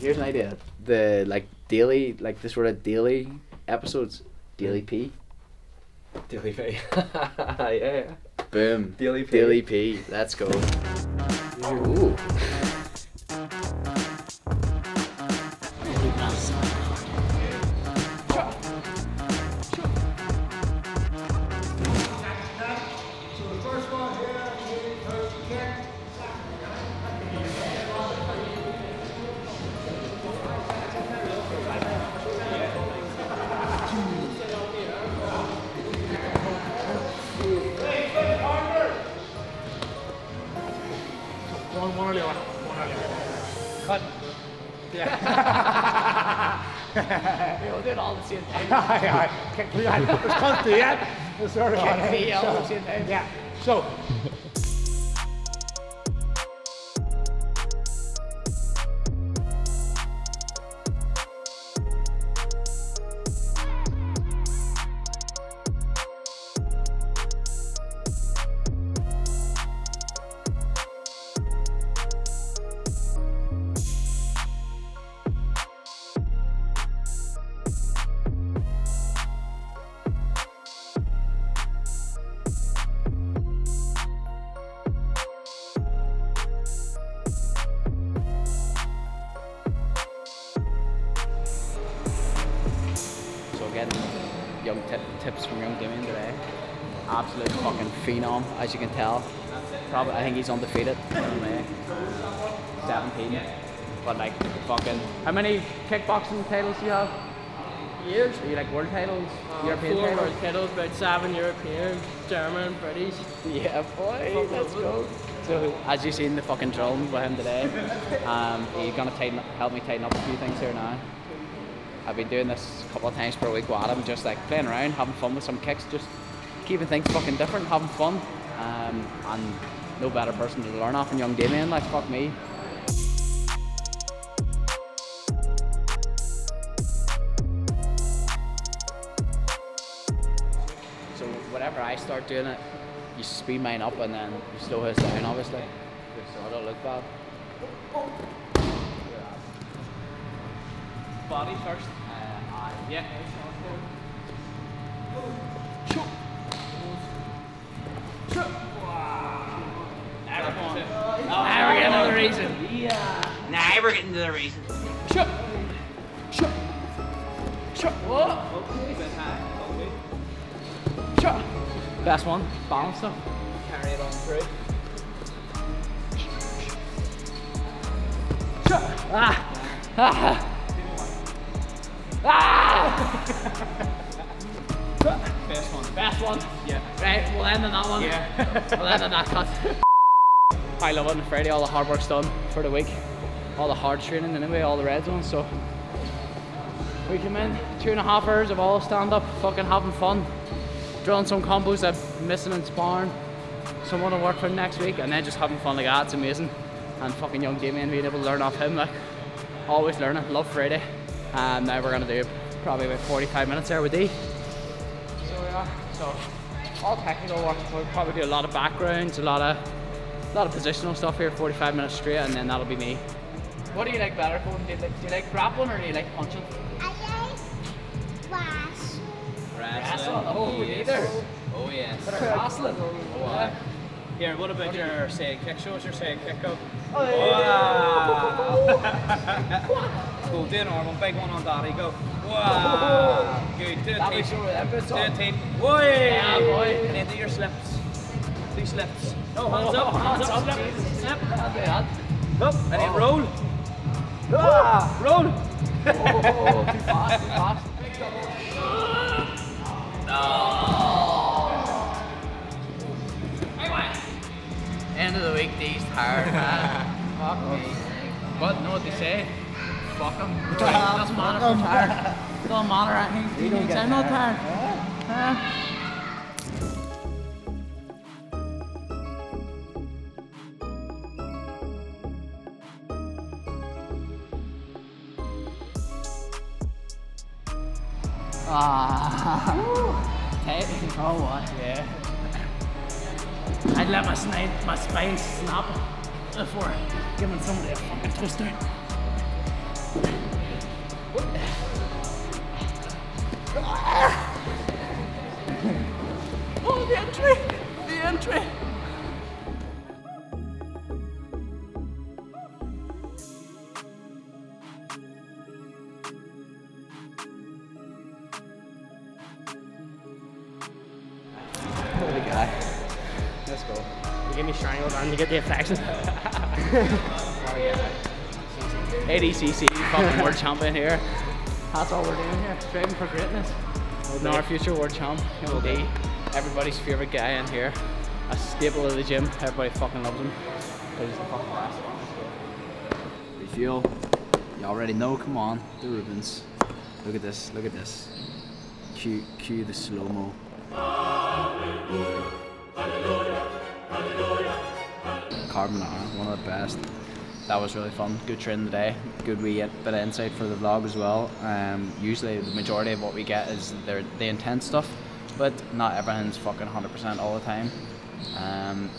Here's an idea. The daily, the sort of daily episodes, daily P. Daily P. Yeah. Boom. Daily P. Daily P. Let's go. Ooh. Cut. Yeah. We all did all at the same time. Aye. Kick me out. Can't do that. Kick me out at the same time. Yeah. So. Getting young tips from Young Damian today. Absolute fucking phenom, as you can tell. Probably, I think he's undefeated. 17. But fucking. How many kickboxing titles do you have? Years. Are you world titles? European four titles? World titles, about 7 European, German, British. Yeah, boy. Let's go. So, as you've seen the fucking drill with him today, he's gonna help me tighten up a few things here now. I've been doing this a couple of times per week with Adam, just playing around, having fun with some kicks, just keeping things fucking different, having fun, and no better person to learn off than Young Damian, fuck me. So whenever I start doing it, you speed mine up and then you slow his down, obviously, so I don't look bad. Body first. Yeah. Chop. Chop. Now we're getting to the reason. Yeah. Now we're getting to the reason. Chop. Chop. Chop. Whoa. Chop. Last one. Balance up. Carry it on through. Chop. Ah. Best one. Best one. Yeah. Right, we'll end on that one. Yeah. We'll end on that cut. I love it, and Freddie, all the hard work's done for the week. All the hard training anyway, all the red zones, so we came in 2.5 hours of all stand-up, fucking having fun, drilling some combos that I'm missing and sparring, someone to work for next week, and then just having fun like that. It's amazing. And fucking Young Damian being able to learn off him, always learning. Love Freddie. And now we're going to do probably about 45 minutes there with D. So we are. So all technical work. We'll probably do a lot of backgrounds, a lot of positional stuff here, 45 minutes straight, and then that'll be me. What do you like better, Cohen? Do you like grappling or do you like punching? I like wrestling. Wrestling? Oh, yes. Either. Oh, yes. But wrestling? Oh, Here, what about your, kick shows, your, kick up? Oh, yeah. Wow. Go, do an arm, one big one on daddy, go. Wow. Good, do a tape. Do a tape. Whoa. Yeah, boy. And then do your slips. Do slips. No, hands up, hands up, slip. Slip. Up, and then roll. Ah. Roll. Oh, too fast, too fast. End of the week, D's tired, man. Fuck me. But know what they say? Fuck him. It doesn't matter if I'm tired. It doesn't matter. I think he thinks I'm not tired. Huh? Hey. Oh what? Yeah. I'd let my spine snap before giving somebody a fucking twist down. Roscoe. You get me strangled on, you get the affection. ADCC, fucking world champ in here. That's all we're doing here, striving for greatness. No, our future world champ, MOD. Everybody's favourite guy in here. A staple of the gym, everybody fucking loves him. He's the fucking best. Refuel. You already know, come on, the Rubens. Look at this, look at this. Cue the slow-mo. Carbonara, one of the best. That was really fun. Good train today. Good wee bit of insight for the vlog as well. Usually the majority of what we get is the intense stuff, but not everything's fucking 100% all the time.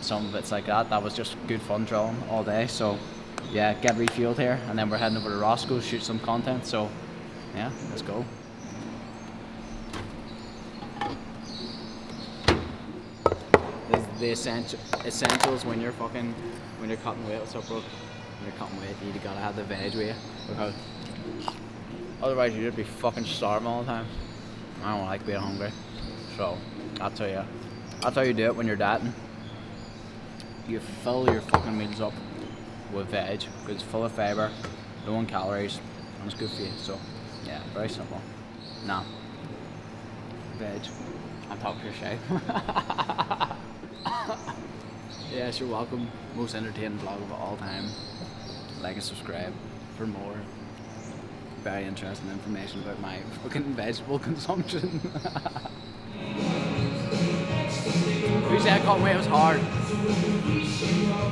Some of it's like that. That was just good fun drilling all day. So yeah, get refueled here, and then we're heading over to Roscoe, shoot some content. So yeah, let's go. The essentials when you're fucking cutting weight. What's up, bro? When you're cutting weight, you gotta have the veg with you. Because otherwise you'd be fucking starving all the time. I don't like being hungry. So that's how you do it when you're dieting. You fill your fucking meals up with veg because it's full of fiber, low on calories, and it's good for you. So yeah, very simple. Nah. Veg. On top of your shape. Yes, you're welcome. Most entertaining vlog of all time. Like and subscribe for more very interesting information about my fucking vegetable consumption. Who said I caught weight was hard?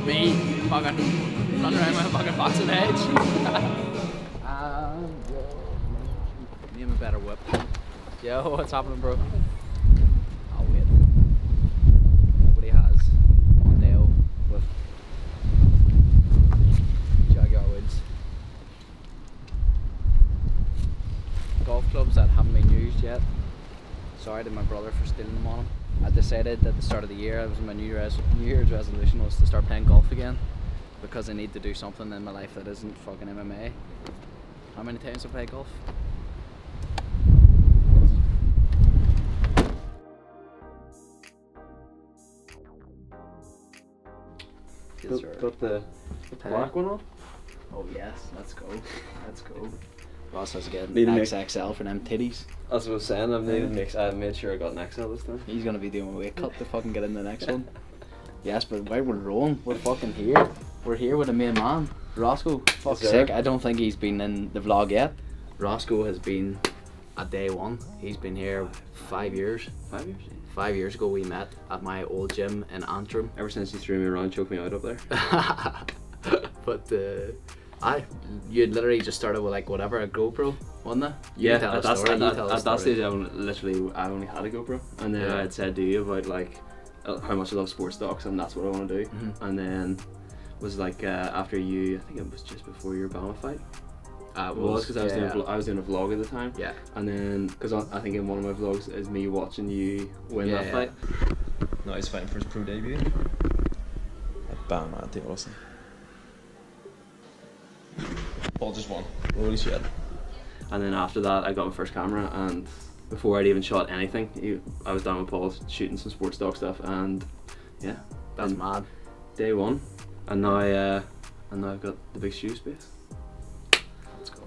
Me, fucking run around with a fucking box of veg. Name a better whip. Yo, what's happening, bro? Clubs that haven't been used yet. Sorry to my brother for stealing them on him. I decided at the start of the year, it was my New Year's resolution was to start playing golf again because I need to do something in my life that isn't fucking MMA. How many times have I played golf? Got the black one on? Oh yes, let's go. Let's go. Ross has to get an XXL for them titties. That's what I was saying, I made sure I got an XL this time. He's going to be doing a weight cut to fucking get in the next one. Yes, but where we're rolling, we're fucking here. We're here with the main man, Roscoe. Fuck's sake, I don't think he's been in the vlog yet. Roscoe has been a day one. He's been here 5 years. 5 years? 5 years ago we met at my old gym in Antrim. Ever since you threw me around, choked me out up there. But... you literally just started with like whatever, a GoPro, wasn't it? Yeah, at that stage I only had a GoPro, and then I had said to you about like how much I love sports docs and that's what I want to do. Mm-hmm. And then was like after you, I think it was just before your Bama fight. I was doing a vlog at the time. Yeah. And then because I think in one of my vlogs is me watching you win that fight. No, he's fighting for his pro debut at Bama at the Austin. Paul just won. Holy shit. And then after that I got my first camera, and before I'd even shot anything I was down with Paul shooting some sports doc stuff, and yeah. That's mad. Day one. And now I've got the big shoe space. Let's go.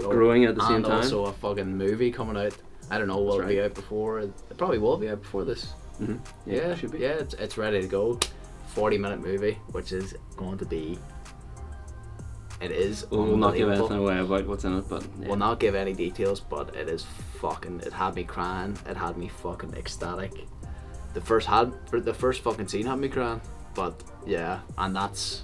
Growing at the same time. And also a fucking movie coming out. I don't know, will it be out before? It probably will be out before this. Mm-hmm. Yeah, it should be. Yeah, it's ready to go. 40-minute movie, which is going to be... It is. We'll not give anything away about what's in it, but yeah. We'll not give any details. But it is fucking. It had me crying. It had me fucking ecstatic. The first fucking scene had me crying. But yeah, and that's,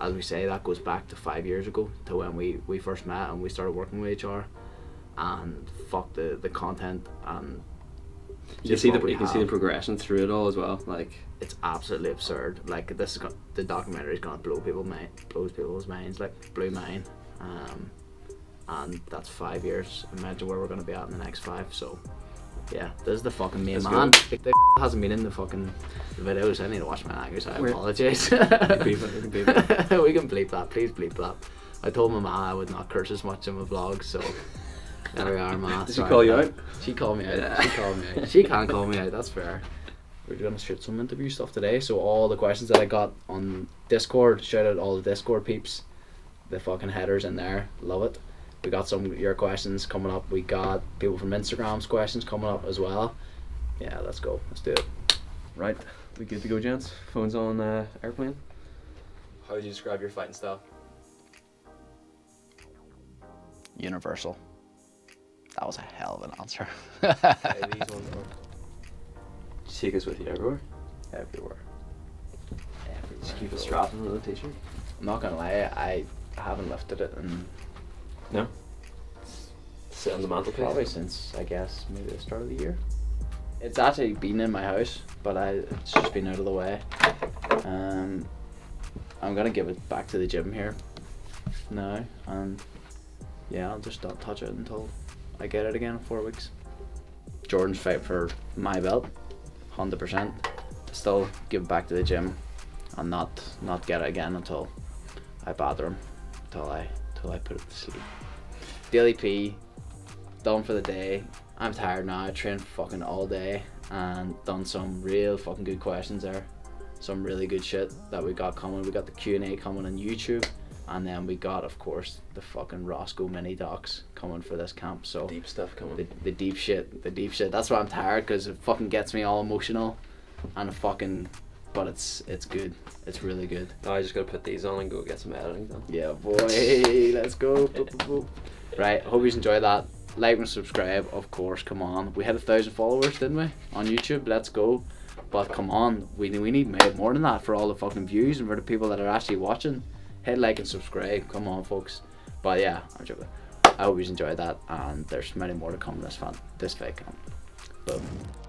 as we say, that goes back to 5 years ago to when we first met and we started working with each other. And fuck the content, and you can see the progression through it all as well. Like. It's absolutely absurd. Like the documentary is gonna blow people's minds. Like blew mine, and that's 5 years. Imagine where we're gonna be at in the next 5. So, yeah, this is the fucking main man. The hasn't been in the fucking videos. I need to watch my language. I apologize. We can bleep that. Please bleep that. I told my mom I would not curse as much in my vlogs. So there we are, man. Did she call you out? She called me out. Yeah. She can't call me out. That's fair. We're going to shoot some interview stuff today, so all the questions that I got on Discord, shout out all the Discord peeps, the fucking headers in there, love it. We got some of your questions coming up, we got people from Instagram's questions coming up as well. Yeah, let's go, let's do it. Right, we good to go, gents? Phone's on airplane. How would you describe your fighting style? Universal. That was a hell of an answer. Hey, these ones are... You take us with you everywhere? Everywhere. Everywhere. Just keep a strap in the little t-shirt. I'm not gonna lie, I haven't lifted it in... No? Sit on the mantelpiece? Probably since, I guess, maybe the start of the year. It's actually been in my house, but it's just been out of the way. I'm gonna give it back to the gym here now, and yeah, I'll just not touch it until I get it again in 4 weeks. Jordan's fight for my belt, 100%. Still give it back to the gym and not get it again until I bother him, until I put it to sleep. Daily P, done for the day. I'm tired now. I trained fucking all day and done some real fucking good questions there. Some really good shit that we got coming. We got the Q&A coming on YouTube, and then we got, of course, the fucking Roscoe mini docs coming for this camp. So deep stuff coming. The deep shit, the deep shit. That's why I'm tired, because it fucking gets me all emotional, and it fucking, but it's good. It's really good. Now I just gotta put these on and go get some editing done. Yeah, boy, let's go. Boop, boop, boop. Right, hope you enjoyed that. Like and subscribe, of course. Come on, we had 1,000 followers, didn't we, on YouTube? Let's go. But come on, we need more than that for all the fucking views and for the people that are actually watching. Hit like and subscribe, come on, folks. But yeah, I'm joking. I hope you enjoyed that, and there's many more to come this fight camp. Boom.